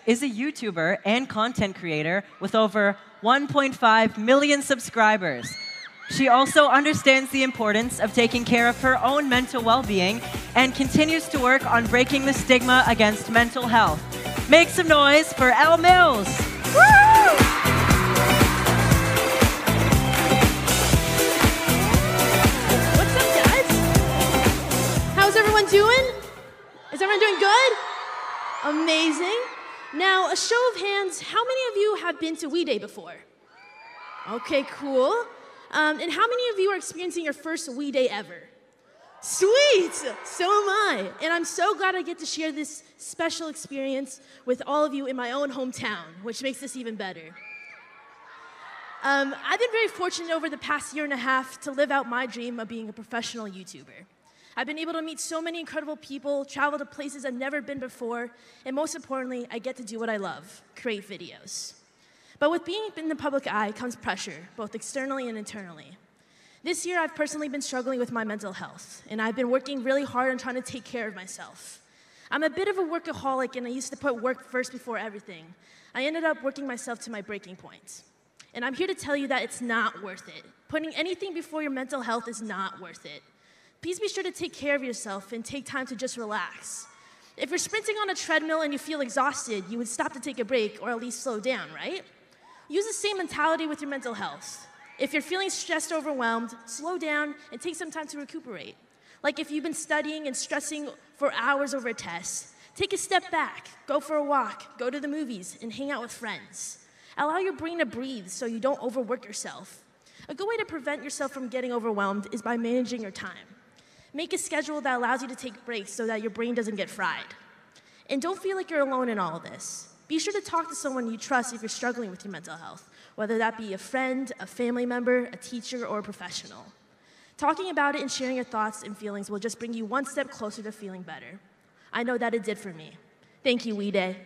Project is a YouTuber and content creator with over 1.5 million subscribers. She also understands the importance of taking care of her own mental well-being and continues to work on breaking the stigma against mental health. Make some noise for Elle Mills. Woo! Doing? Is everyone doing good? Amazing. Now, a show of hands, how many of you have been to We Day before? Okay, cool. And how many of you are experiencing your first We Day ever? Sweet! So am I. And I'm so glad I get to share this special experience with all of you in my own hometown, which makes this even better. I've been very fortunate over the past 1.5 years to live out my dream of being a professional YouTuber. I've been able to meet so many incredible people, travel to places I've never been before, and most importantly, I get to do what I love, create videos. But with being in the public eye comes pressure, both externally and internally. This year, I've personally been struggling with my mental health, and I've been working really hard on trying to take care of myself. I'm a bit of a workaholic, and I used to put work first before everything. I ended up working myself to my breaking point. And I'm here to tell you that it's not worth it. Putting anything before your mental health is not worth it. Please be sure to take care of yourself and take time to just relax. If you're sprinting on a treadmill and you feel exhausted, you would stop to take a break or at least slow down, right? Use the same mentality with your mental health. If you're feeling stressed or overwhelmed, slow down and take some time to recuperate. Like if you've been studying and stressing for hours over a test, take a step back, go for a walk, go to the movies, and hang out with friends. Allow your brain to breathe so you don't overwork yourself. A good way to prevent yourself from getting overwhelmed is by managing your time. Make a schedule that allows you to take breaks so that your brain doesn't get fried. And don't feel like you're alone in all of this. Be sure to talk to someone you trust if you're struggling with your mental health, whether that be a friend, a family member, a teacher, or a professional. Talking about it and sharing your thoughts and feelings will just bring you one step closer to feeling better. I know that it did for me. Thank you, We Day.